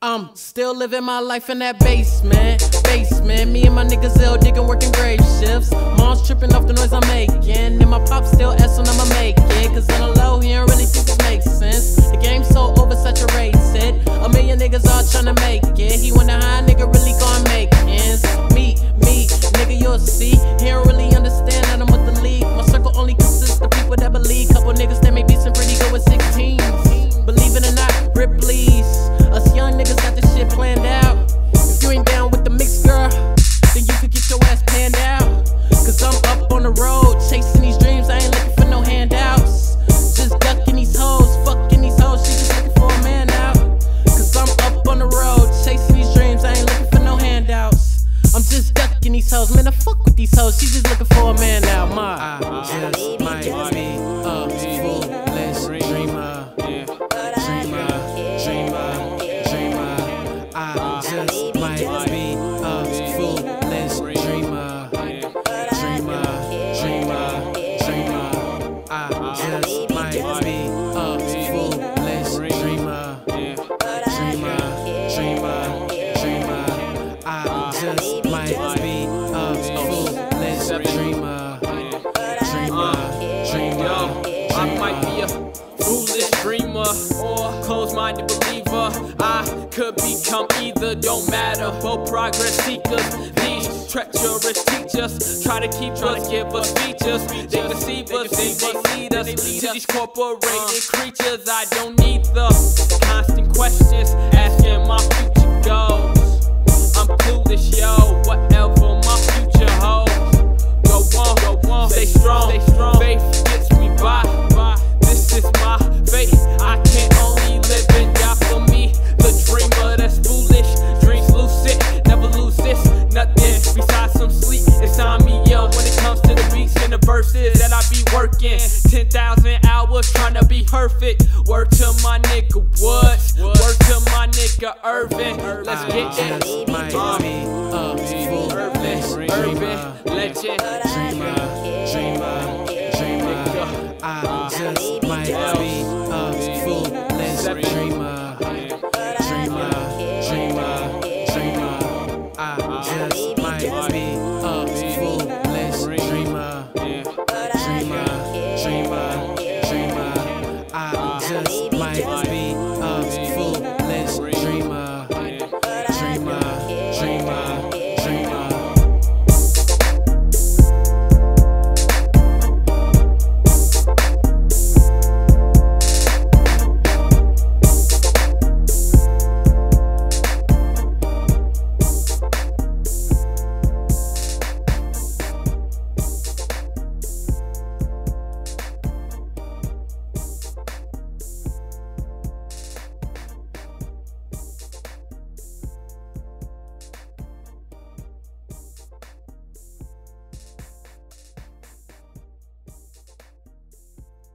I'm still living my life in that basement. Me and my niggas still digging, working grave shifts. Mom's tripping off the noise I'm making, and my pop still asking I'ma make it. Cause on the low, he don't really think this makes sense. The game's so oversaturated, a million niggas all tryna make it. He wonder how a nigga really gon' make ends. Me, nigga, you'll see. He don't really understand that I'm with the league. My circle only consists of people that believe. Couple niggas that make beats and pretty go with 16s. Believe it or not, rip please. Us young niggas got this shit planned out. If you ain't down with the mix, girl, then you could get your ass panned out. Cause I'm up on the road, chasing these dreams, I ain't looking for no handouts. Just ducking these hoes, fucking these hoes, she just looking for a man out. Cause I'm up on the road, chasing these dreams, I ain't looking for no handouts. I'm just ducking these hoes, man, I fuck with these hoes, she just looking for a man out. My I just might be a foolish dreamer, I just might be a foolish dreamer. I just might be a foolish dreamer. I just might be a foolish dreamer. I might be a foolish dreamer or close-minded believer. I could become either, don't matter. Both progress seekers, these treacherous teachers try to keep us, give us features. They deceive us, they lead us to these corporated creatures. I don't need the constant questions asking my future goals. I'm clueless, yo, whatever my future holds. Go on, stay strong, faith gets me by. This is my faith, I can't only live and die for me. The dreamer that's foolish, dreams lucid, never lose this. Nothing besides some sleep, it's on me, yo. When it comes to the beats and the verses that I be working, 10,000 hours trying to be perfect. Word to my nigga Woods, word to my nigga Irvin. Let's get it. Irvin, legend, dreamer. I just might be a foolish dreamer.